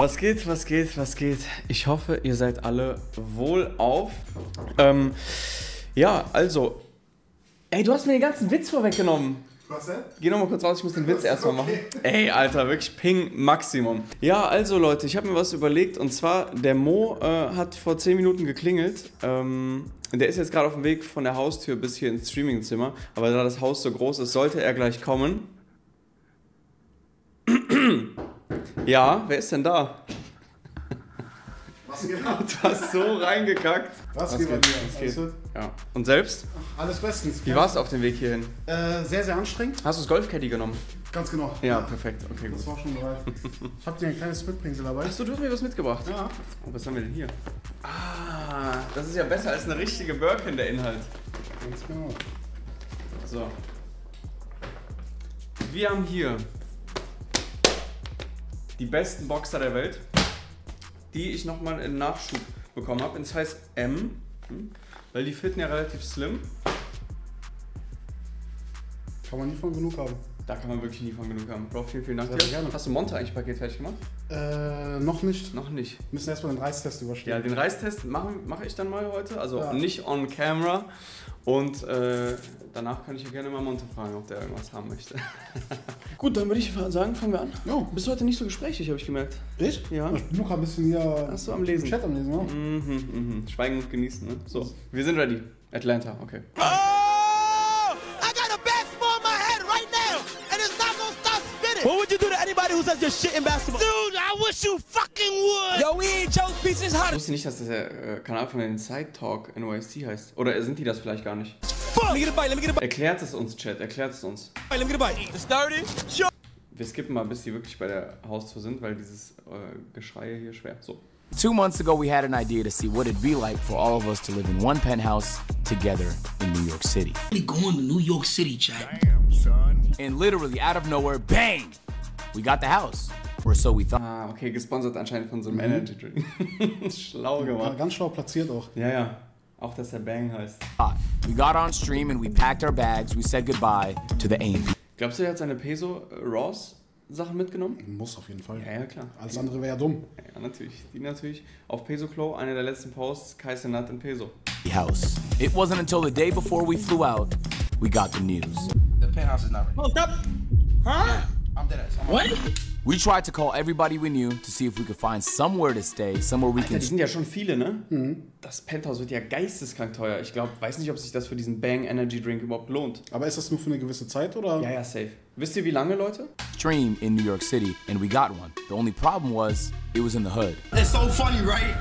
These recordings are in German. Was geht, was geht, was geht? Ich hoffe, ihr seid alle wohlauf. Ja, also. Ey, du hast mir den ganzen Witz vorweggenommen. Was denn? Geh nochmal kurz raus, ich muss den Witz erstmal machen. Ey, Alter, wirklich Ping Maximum. Ja, also Leute, ich habe mir was überlegt und zwar, der Mo hat vor 10 Minuten geklingelt. Der ist jetzt gerade auf dem Weg von der Haustür bis hier ins Streamingzimmer. Aber da das Haus so groß ist, sollte er gleich kommen. Ja, wer ist denn da? Was geht? Du hast so reingekackt. Was geht bei dir? Ja. Und selbst? Alles bestens. Wie war es auf dem Weg hierhin? Sehr, sehr anstrengend. Hast du das Golfcaddy genommen? Ganz genau. Ja, perfekt. Okay, das gut. War schon bereit. Ich habe dir ein kleines Mitbringsel dabei. Achso, du hast mir was mitgebracht? Ja. Oh, was haben wir denn hier? Ah, das ist ja besser als eine richtige Birkin, der Inhalt. Ganz genau. So. Wir haben hier die besten Boxer der Welt, die ich nochmal in Nachschub bekommen habe, in Size M, weil die fitten ja relativ slim. Kann man nie von genug haben. Da kann man wirklich nie von genug haben. Bro, vielen, vielen Dank dir. Gerne. Hast du Monte eigentlich Paket fertig gemacht? Noch nicht. Noch nicht. Wir müssen erstmal den Reißtest überstehen. Ja, den Reißtest mache ich dann mal heute, also ja, nicht on camera. Und danach kann ich ja gerne mal Monte fragen, ob der irgendwas haben möchte. Gut, dann würde ich sagen, fangen wir an. Jo. Bist du heute nicht so gesprächig, habe ich gemerkt. Ich? Ja. Ich bin noch ein bisschen hier. Hast du am Lesen? Chat am Lesen, ne? Mhm, mhm. Schweigen und genießen, ne? So, wir sind ready. Atlanta, okay. Ah! Ich wusste nicht, dass der Kanal von den Side Talk NYC heißt. Oder sind die das vielleicht gar nicht? Erklärt es uns, Chat. Erklärt es uns. Wir skippen mal, bis die wirklich bei der Haustür sind, weil dieses Geschrei hier schwer. So. 2 months ago, we had an idea to see what it'd be like for all of us to live in one penthouse together in New York City. We going to New York City, Jack. Damn, son. And literally out of nowhere, bang! We got the house. Or so we thought. Ah, okay, gesponsert anscheinend von so einem Energy Drink. Schlau gemacht. Ja, ganz schlau platziert auch. Ja, ja. Auch, dass der Bang heißt. We got on stream and we packed our bags. We said goodbye to the A&P. Glaubst du, er hat seine Peso-Raws-Sachen mitgenommen? Muss auf jeden Fall. Ja, ja, klar. Alles andere wäre ja dumm. Ja, natürlich. Die natürlich. Auf Peso-Klo, einer der letzten Posts, Kaiser Nat in Peso. The house. It wasn't until the day before we flew out, we got the news. The penthouse is not ready. Oh, stop! Huh? Yeah. What? We tried to call everybody we knew to see if we could find somewhere to stay, somewhere we can. Die sind ja schon viele, ne? Mhm. Das Penthouse wird ja geisteskrank teuer. Ich glaube, weiß nicht, ob sich das für diesen Bang Energy Drink überhaupt lohnt. Aber ist das nur für eine gewisse Zeit oder? Ja, ja, safe. Wisst ihr, wie lange, Leute? Stream in New York City and we got one. The only problem was it was in the hood. It's so funny, right?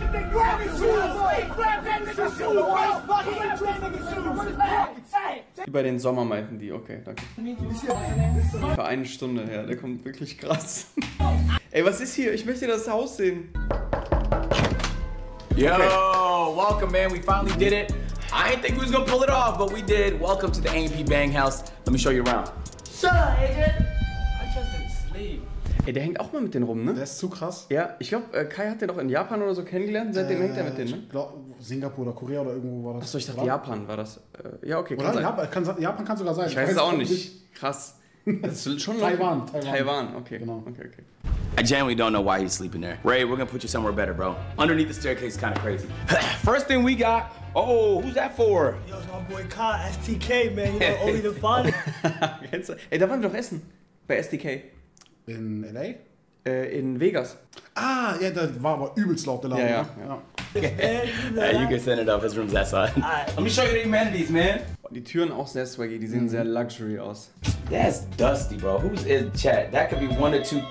Bei den Sommer meinten die, okay, danke. Für eine Stunde her, der kommt wirklich krass. Ey, was ist hier? Ich möchte das Haus sehen. Yo, welcome man, we finally did it. I didn't think we was gonna pull it off, but we did. Welcome to the A&P Bang House. Let me show you around. Shut up, Agent. I just didn't sleep. Ey, der hängt auch mal mit denen rum, ne? Der ist zu krass. Ja, ich glaube, Kai hat den doch in Japan oder so kennengelernt. Seitdem hängt er mit denen, ne? Ich glaube, Singapur oder Korea oder irgendwo war das. Achso, ich dachte, Japan war das. Ja, okay, kann sein. Japan kann sogar sein. Ich weiß es auch nicht. Krass. Das ist schon Taiwan, okay. Genau. Okay. I genuinely don't know why he's sleeping there. Ray, we're gonna put you somewhere better, bro. Underneath the staircase is kind of crazy. First thing we got. Oh, who's that for? Yo, it's my boy Kai, STK, man. You know, only the finest. Ey, da waren wir doch essen. Bei STK. In LA? In Vegas. Ah, ja, da war aber übelst laut der Laden. Ja. You can send it off, his room's that side. Let me show you the amenities, man. Die Türen auch sehr swaggy, die sehen sehr luxury aus. That's dusty, bro. Who's in chat? That could be one or two.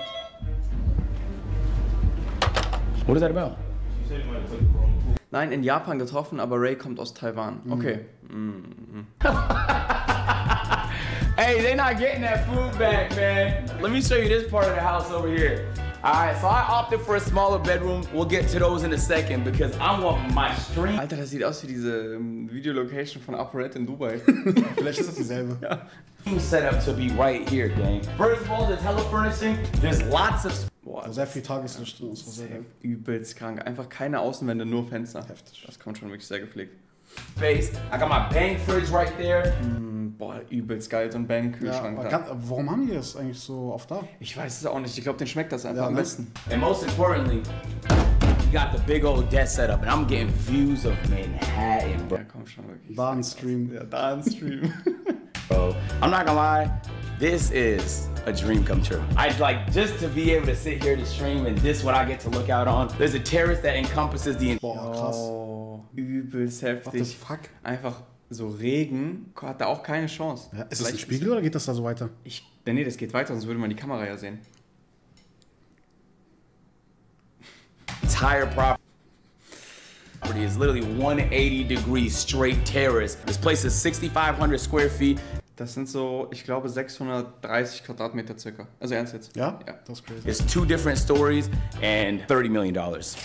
What is that about? Nein, in Japan getroffen, aber Ray kommt aus Taiwan. Okay. Hey, they're not getting that food back, man. Let me show you this part of the house over here. Alright, so I opted for a smaller bedroom. We'll get to those in a second because I want my stream. Alter, das sieht aus wie diese Video-Location von ApoRed in Dubai. Vielleicht ist das dieselbe. Ja. Set up to be right here, gang. First of all, the telefurnishing. There's lots of. Boah, sehr viel Tageslicht. Übelst krank. Einfach keine Außenwände, nur Fenster. Heftig. Das kommt schon wirklich sehr gepflegt. Space. I got my bang fridge right there. boah, übelst geil, so ein Bang-Kühlschrank. Ja, warum haben die das eigentlich so oft da? Ich weiß es auch nicht. Ich glaube, den schmeckt das einfach am besten. And most importantly, you got the big old desk setup and I'm getting views of Manhattan, bro. Ja, komm schon, wirklich. Da ein Stream. Ja, da ein Stream. Bro, I'm not gonna lie, this is a dream come true. I'd like just to be able to sit here to stream and this what I get to look out on. There's a terrace that encompasses the... Boah, krass. Oh, übelst heftig. What the fuck? Einfach so Regen, hat da auch keine Chance. Ja, ist das ein Spiegel oder geht das da so weiter? Nee, das geht weiter, sonst würde man die Kamera ja sehen. Entire property. It's literally 180 degrees straight terrace. This place is 6,500 square feet. Das sind so, ich glaube, 630 Quadratmeter circa. Also ernst jetzt? Ja? Ja. Das ist crazy. It's 2 different stories and $30 million. That's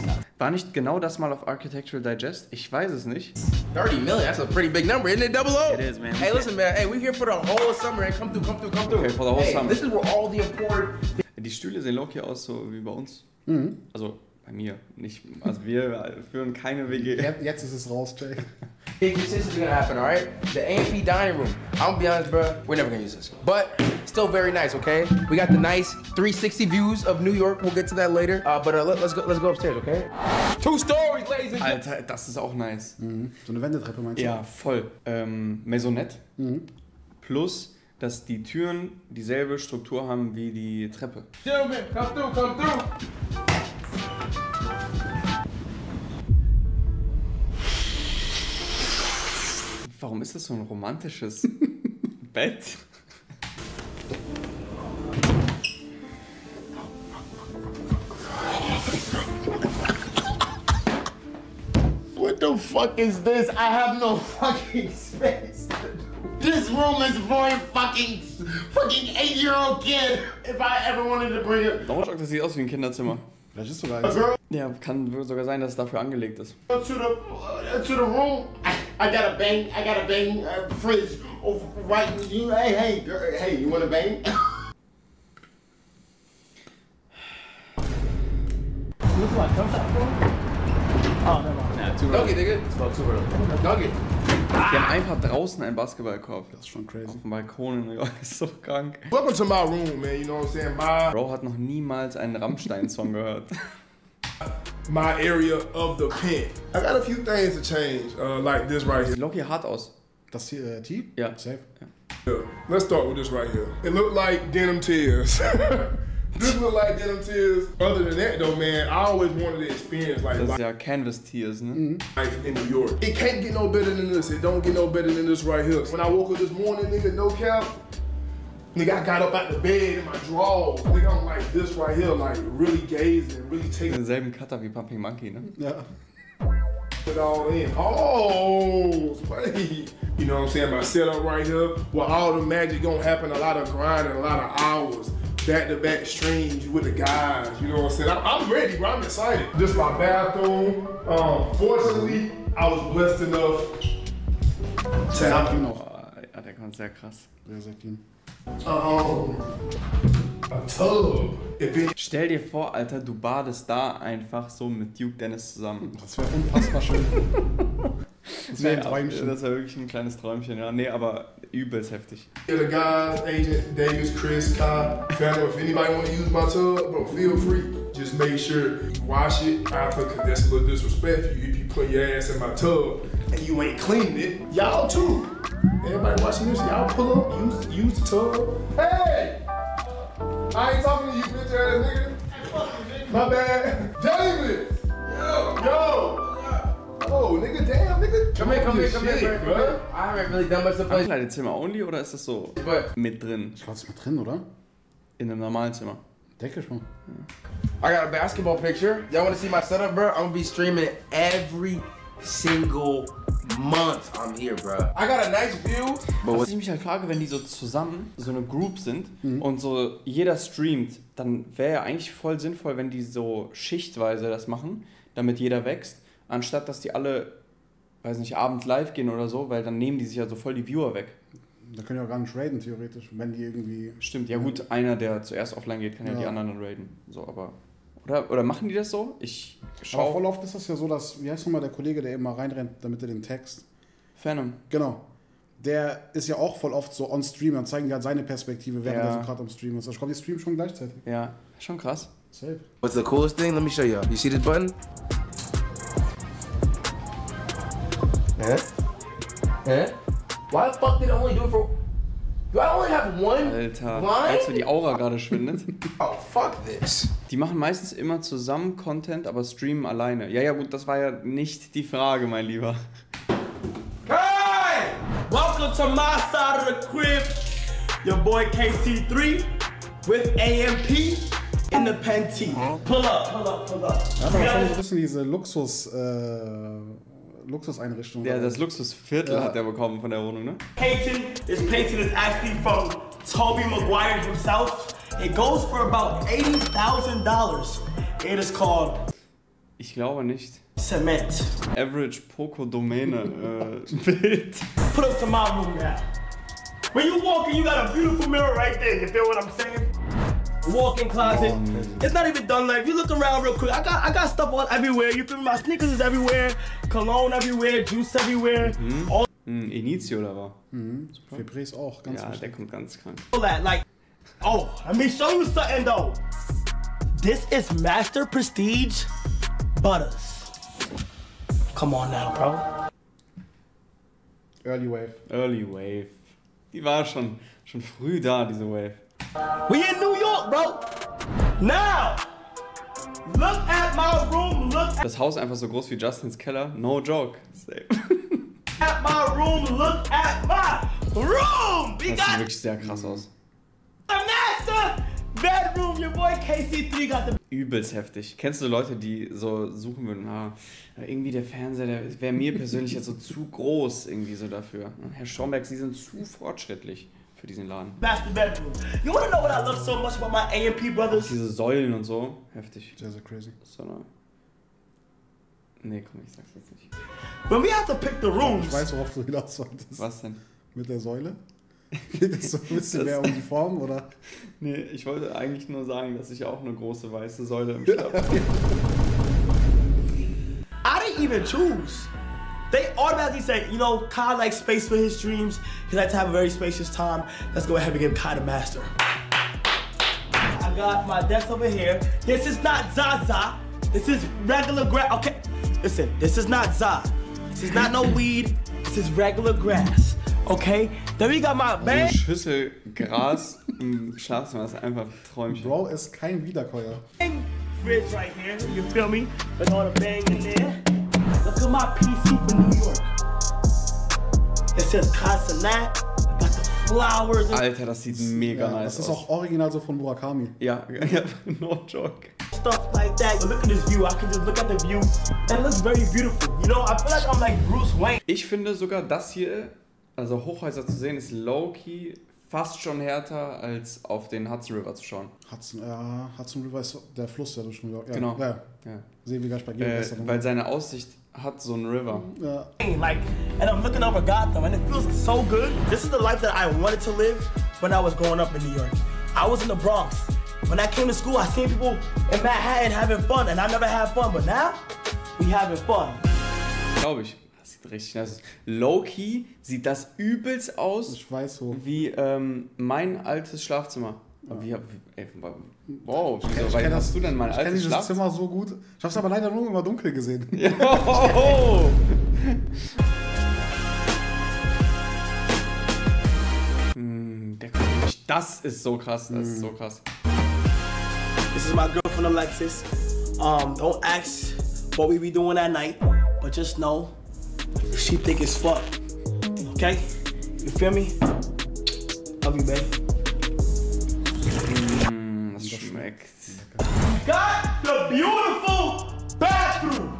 enough. War nicht genau das mal auf Architectural Digest? Ich weiß es nicht. 30 million, that's a pretty big number, isn't it? Double O? It is, man. Hey, listen, man. Hey, we're here for the whole summer. And come through, come through, come through. Okay, for the whole summer. This is where all the important... Die Stühle sehen low-key aus, so wie bei uns. Mhm. Also... Bei mir nicht. Also wir führen keine WG. Jetzt ist es raus, Jay. Big decisions are gonna happen, alright? The A&P dining room. I'll be honest, bro. We're never gonna use this, but still very nice, okay? We got the nice 360 views of New York. We'll get to that later. But let's go upstairs, okay? 2 stories, ladies and gentlemen. Alter, das ist auch nice. Mhm. So eine Wendetreppe meinst du? Ja, voll. Maisonette. Mhm. Plus, dass die Türen dieselbe Struktur haben wie die Treppe. Gentlemen, come through, come through. Warum ist das so ein romantisches Bett? What the fuck is this? I have no fucking space. This room is for a fucking 8-year-old kid. If I ever wanted to bring it. Warum schaut das nicht aus wie ein Kinderzimmer? Vielleicht ist sogar eins. Ja, kann sogar sein, dass es dafür angelegt ist. To the room. I got a bang fridge over right in you. Hey, girl, hey, you wanna bang? Look like comfort bro. Oh, never mind. Yeah, too early. Doggy, nigga. It's about too early. Doggy. Die haben einfach draußen einen Basketballkorb. Das ist schon crazy. Auf dem Balkon, Digga. Ist so krank. Welcome to my room, man. You know what I'm saying? Bro hat noch niemals einen Rammstein-Song gehört. My area of the pen. I got a few things to change, like this right here. Loki hart aus. Das hier, Tee? Ja. Safe. Yeah. Let's start with this right here. It looked like Denim Tears. This looked like Denim Tears. Other than that though, man, I always wanted to experience like... Das ist ja Canvas-Tears, ne? Mhm. Life in New York. It can't get no better than this. It don't get no better than this right here. When I woke up this morning, nigga, no cap. Nigga, I got up out the bed in my drawers. Nigga, I'm like this right here, like really gazing, really taking... Denselben Cutter wie Pumping Monkey, ne? Ja. Put all in. Oh, buddy. You know what I'm saying? My setup right here, where all the magic gonna happen, a lot of grinding, a lot of hours, back-to-back streams with the guys, you know what I'm saying? I'm ready, bro, I'm excited. This is my bathroom. Fortunately, I was blessed enough to have... Ja, der kommt sehr krass. Sehr, sehr clean. Stell dir vor, Alter, du badest da einfach so mit Duke Dennis zusammen. Das wäre unfassbar schön. Das wäre ein Träumchen. Das wäre wirklich ein kleines Träumchen, ja. Nee, aber übelst heftig. The guys, Agent Davis, Chris, Kai, family, if anybody want to use my tub, bro, feel free. Just make sure you wash it proper, because that's a little disrespectful. If you put your ass in my tub and you ain't cleaned it, y'all too. Everybody watching this, y'all pull up, use the tub. Hey! I ain't talking to you, bitch ass nigga. My bad. Davis! Yo! Yo! Oh, nigga, damn, nigga. Come here, bro. I haven't really done much of that. Ankleidezimmer only, oder ist das so mit drin? Ich glaube, es ist mit drin, oder? In einem normalen Zimmer. Denke schon. I got a basketball picture. Y'all want to see my setup, bro? I'm gonna be streaming every single month I'm here, bro. I got a nice view. Was ich mich halt frage, wenn die so zusammen so eine Group sind und so jeder streamt, dann wäre ja eigentlich voll sinnvoll, wenn die so schichtweise das machen, damit jeder wächst, anstatt dass die alle, weiß nicht, abends live gehen oder so, weil dann nehmen die sich ja so voll die Viewer weg. Da können ja auch gar nicht raiden, theoretisch, wenn die irgendwie... Stimmt, ja gut, einer, der zuerst offline geht, kann ja die anderen raiden, so, aber... Oder machen die das so? Ich schaue. Voll oft ist das ja so, dass, wie heißt nochmal der Kollege, der eben mal reinrennt, damit er den Text. Phantom. Genau. der ist ja auch voll oft so on Stream, dann zeigen die halt seine Perspektive, während er so gerade am Stream ist. Also kommt die Stream schon gleichzeitig. Ja, schon krass. Safe. What's the coolest thing? Let me show you. You see this button? Huh? Huh? Why the fuck did I only do it for... Do I only have one? Alter, als die Aura gerade schwindet. Oh, fuck this. Die machen meistens immer zusammen Content, aber streamen alleine. Ja, ja gut, das war ja nicht die Frage, mein Lieber. Hey! Welcome to my side of the crib. Your boy KC3 with A&P in the panty. Pull up, pull up, pull up. Ja, das war schon so ein bisschen diese Luxus... Luxuseinrichtung. Ja, das Luxusviertel hat er bekommen von der Wohnung, ne? Painting is actually from Toby Maguire himself. It goes for about $80,000. It is called... Ich glaube nicht. Cement. Average Poco Domäne Bild. Put up to my room now. When you walk in, you got a beautiful mirror right there. You feel what I'm saying? Walk-in closet. Oh, it's not even done. Like, if you look around real quick, I got stuff on everywhere. You feel me? My sneakers is everywhere, cologne everywhere, juice everywhere. Mhm. All Inizio da war. Mhm. Febris auch ganz ja, der kommt ganz krank. All that, like, oh, let me show you something though. This is Master Prestige Butters. Come on now, bro. Early Wave. Early Wave. Die war schon früh da, diese Wave. We in New York, bro. Now, look at my room. Look. Das Haus einfach so groß wie Justins Keller. No joke. Safe. At my room. Look at my room. We das sieht wirklich sehr krass aus. The master bedroom. Your boy KC3 got the. Übelst heftig. Kennst du Leute, die so suchen würden? Ah, irgendwie der Fernseher, der wäre mir persönlich jetzt so zu groß irgendwie so dafür. Herr Schomberg, Sie sind zu fortschrittlich. Für diesen Laden. You wanna know what I love so much about my A&P brothers? Diese Säulen und so, heftig. Sehr, sehr crazy. So, nee, komm, ich sag's jetzt nicht. When we have to pick the rooms. Ich weiß, worauf du hinaus wolltest. Was denn? Mit der Säule? Geht es so ein bisschen mehr um die Form, oder? Nee, ich wollte eigentlich nur sagen, dass ich auch eine große weiße Säule im Stab habe. I didn't even choose. They automatically say, you know, Kyle likes space for his dreams. He likes to have a very spacious time. Let's go ahead and give Kyle the master. I got my desk over here. This is not Zaza. This is regular grass. Okay, listen, this is not Zaza. This is not no weed. This is regular grass. Okay? Then we got my bang. Eine Schüssel Gras im Schlafzimmer ist einfach ein Träumchen. Bro ist kein Wiederkäuer. Fridge right here, you feel me? With all the bang in there. Look at my PC from New York. It says Casanat, got the flowers. Alter, das sieht mega nice aus. Das ist auch original so von Murakami. Ja, ja, no joke. Stuff like that. But look at this view. I can just look at the view. It looks very beautiful. You know, I feel like I'm like Bruce Wayne. Ich finde sogar das hier, also Hochhäuser zu sehen, ist low-key fast schon härter als auf den Hudson River zu schauen. Hudson, ja, Hudson River ist der Fluss, der durch New York. Ja, genau. Ja, ja. Sehen wir gleich bei weil seine Aussicht hat so einen River. Ja. Like, and I'm looking over Gotham and it feels so good. This is the life that I wanted to live when I was growing up in New York. I was in the Bronx. When I came to school, I seen people in Manhattan having fun and I never had fun, but now we having fun. Glaube ich. Richtig nice. Low-key sieht das übelst aus wie mein altes Schlafzimmer. Ja. Wow, wieso hast du denn mein altes Schlafzimmer? Ich kenne dieses Zimmer so gut. Ich hab's aber leider nur immer dunkel gesehen. Ja. Das ist so krass, das ist so krass. This is my girlfriend Alexis. Don't ask what we be doing at night, but just know. She thick as fuck. Okay? You feel me? Love you, baby. Das schmeckt. Got the beautiful bathroom!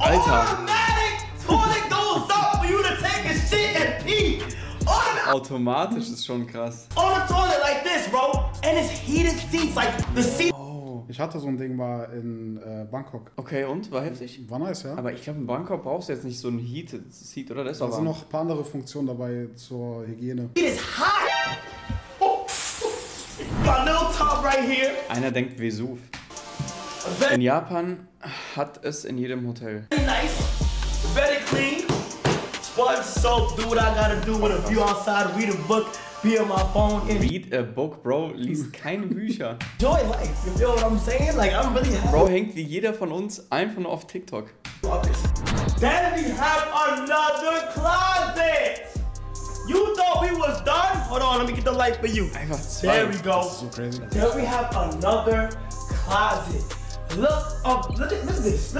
Alter! Automatic toilet goes up for you to take a shit and pee! Automatisch ist schon krass. On a toilet like this, bro! And it's heated seats, like the seat. Ich hatte so ein Ding mal in Bangkok. Okay, und? War heftig? War nice, ja. Aber ich glaube, in Bangkok brauchst du jetzt nicht so ein Heated Seat, oder? Da sind noch ein paar andere Funktionen dabei zur Hygiene. It is hot! Oh. My little top right here. Einer denkt Vesuv. In Japan hat es in jedem Hotel. Very nice, very clean. fun soap, do what I gotta do with a view outside, read a book, be on my phone. And read a book, bro, liest keine Bücher. Enjoy life, you feel what I'm saying? Like, I'm really happy. Bro hängt wie jeder von uns einfach nur auf TikTok. Then we have another closet. You thought we was done? Hold on, let me get the light for you. Einfach zwei. There we go. So crazy. Then we have another closet. Look up, look at this.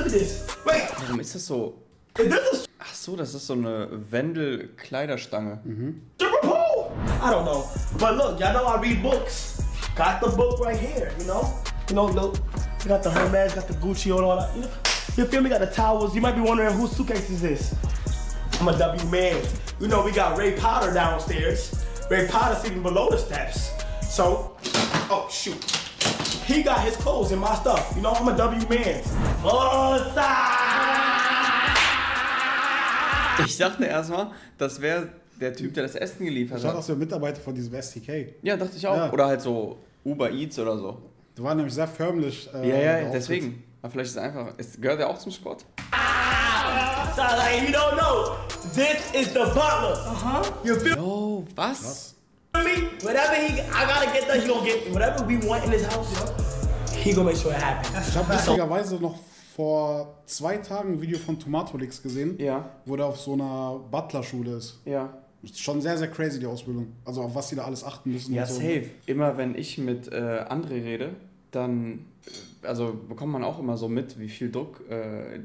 Wait. Warum ist das so? Is this a... Ach so, das ist so eine Wendel-Kleiderstange. Mhm. I don't know. But look, y'all know I read books. Got the book right here, you know? Look, you got the Hermes, got the Gucci on all that. You feel me? Got the towels. You might be wondering whose suitcase is this? I'm a W man. You know, we got Ray Potter downstairs. Ray Potter's even below the steps. So, oh shoot. He got his clothes and my stuff. You know, I'm a W man. Ich dachte erstmal, das wäre der Typ, der das Essen geliefert hat. Schaut aus wie ein Mitarbeiter von diesem STK. Ja, dachte ich auch. Ja. Oder halt so Uber Eats oder so. Die waren nämlich sehr förmlich. Ja, deswegen. Aber vielleicht ist es einfach. Es gehört ja auch zum Sport. You don't know. This is the butler. Yo, was? Whatever he, I gotta get that, he gonna get whatever we want in his house, he gonna make sure it happens. Ich habe lustigerweise noch vor 2 Tagen ein Video von Tomatolix gesehen, ja, wo der auf so einer Butlerschule ist. Ja. Schon sehr, sehr crazy, die Ausbildung. Also auf was die da alles achten müssen. Ja, und so. Safe. Immer wenn ich mit André rede, dann also bekommt man auch immer so mit, wie viel Druck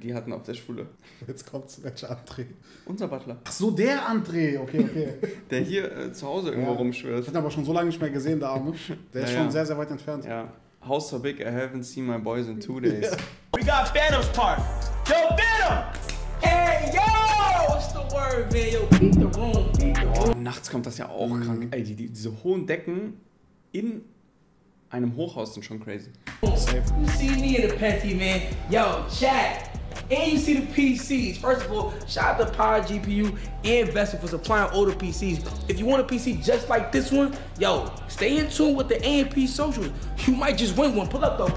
die hatten auf der Schule. Jetzt kommt's, welcher André? Unser Butler. Ach so, der André, okay. Der hier zu Hause irgendwo rumschwirrt. Ich hab ihn aber schon so lange nicht mehr gesehen, der Arme. Der ist schon sehr, sehr weit entfernt. Ja. House so big, I haven't seen my boys in 2 days. Yeah. We got Phantom's part. Yo, Phantom! Hey, yo! What's the word, man? Yo, beat the room, beat the room. Oh, nachts kommt das ja auch krank. Ey, diese hohen Decken in einem Hochhaus sind schon crazy. Safe. You see me in the panty, man. Yo, chat. And you see the PCs. First of all, shout out to PowerGPU and Vesta for supplying older PCs. If you want a PC just like this one, yo, stay in tune with the A&P socials. You might just win one. Pull up though.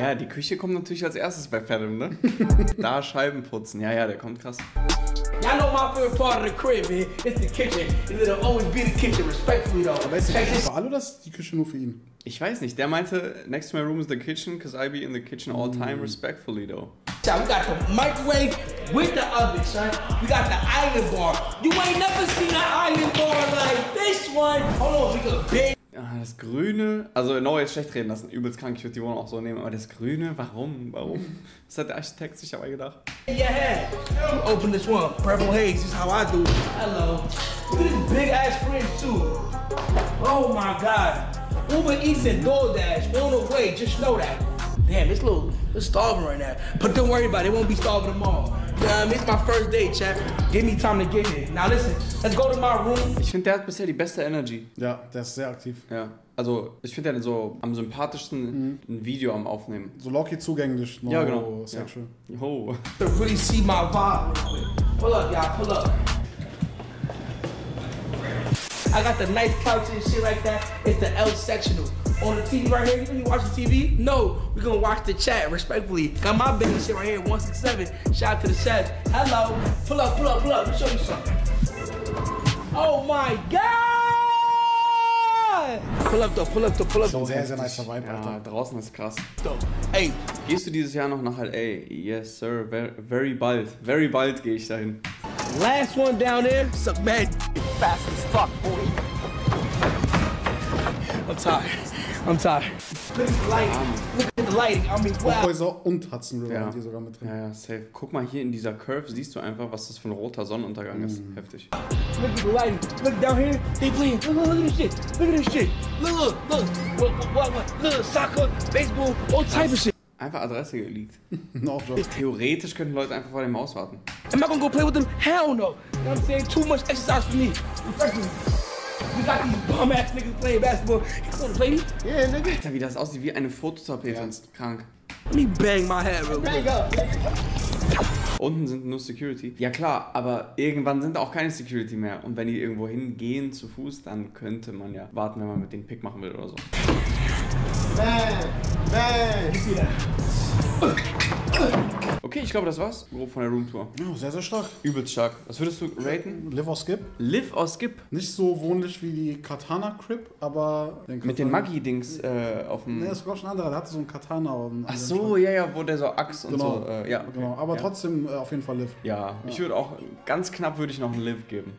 Ja, die Küche kommt natürlich als erstes bei Phantom, ne? Da Scheiben putzen. Ja, der kommt krass. Y'all know my favorite part of the crib, man. It's the kitchen. It'll always be the kitchen, respectfully though. Aber ist die Küche für alle oder ist die Küche nur für ihn? Ich weiß nicht. Der meinte, next to my room is the kitchen, cause I be in the kitchen all time, respectfully though. So we got the microwave with the oven, son. We got the island bar. You ain't never seen an island bar like this one. Hold on, we got big. Das Grüne, also no, jetzt schlecht reden lassen, übelst krank, ich würde die Wohnung auch so nehmen, aber das Grüne, warum? Was hat der Architekt sich dabei gedacht? Yeah, you open this one, purple haze, this is how I do. Hello. Look at this big ass fridge too. Oh my God. Uber Eats and DoorDash on the way, just know that. Damn, this little, it's starving right now. But don't worry about it, it won't be starving tomorrow. It's my first day, chat. Give me time to get here. Now listen, let's go to my room. Ich finde, der hat bisher die beste Energy. Ja, der ist sehr aktiv. Ja, also ich finde den so am sympathischsten ein Video am Aufnehmen. So locky zugänglich. Ja, genau. Sexual. Ja. Oh. To really see my vibe. Pull up, y'all, pull up. I got the nice couch and shit like that. It's the L sectional. On the TV right here, you think you watch the TV? No, we're gonna watch the chat, respectfully. Got my baby shit right here, 167. Shout out to the chat. Hello, pull up, let me show you something. Oh my God! Pull up. So sehr, sehr nicer Vibe, Alter. Ja, draußen ist krass. Ey, gehst du dieses Jahr noch nach L.A.? Yes, sir, very bald gehe ich dahin. Last one down there, suck mad fast as fuck, boy. I'm tired. Look at the lighting. I mean, wow. Hochhäuser und Hudson River sind hier sogar mit drin. Ja, safe. Guck mal hier in dieser Curve, siehst du einfach, was das für ein roter Sonnenuntergang ist. Heftig. Look at the lighting. Look down here. They playing. Look at this shit. Look. Look, soccer, baseball, all type of shit. Einfach Adresse geleakt. No, theoretisch könnten Leute einfach vor dem Haus warten. Am I gonna go play with them? Hell no. You know what I'm saying? Too much exercise for me. We got these bum ass niggas playing basketball. You gonna play me? Yeah, nigga. Alter, wie das aussieht wie eine Fototapete. Ja. Krank. Let me bang my head real quick. Unten sind nur Security. Ja klar, aber irgendwann sind auch keine Security mehr. Und wenn die irgendwo hingehen zu Fuß, dann könnte man ja warten, wenn man mit denen Pick machen will oder so. Bang! Bang! Okay, ich glaube, das war's. Grob von der Roomtour. Oh, sehr, sehr stark. Übelst stark. Was würdest du raten? Live or Skip? Live or Skip? Nicht so wohnlich wie die Katana Crib, aber... Mit dem Maggi-Dings auf dem... Ne, das war schon ein anderer. Der hatte so einen Katana. Ach so, ja, ja, wo der so Axt und so... ja, okay. Genau, aber trotzdem auf jeden Fall Live. Ja, ich würde auch... Ganz knapp würde ich noch ein Live geben.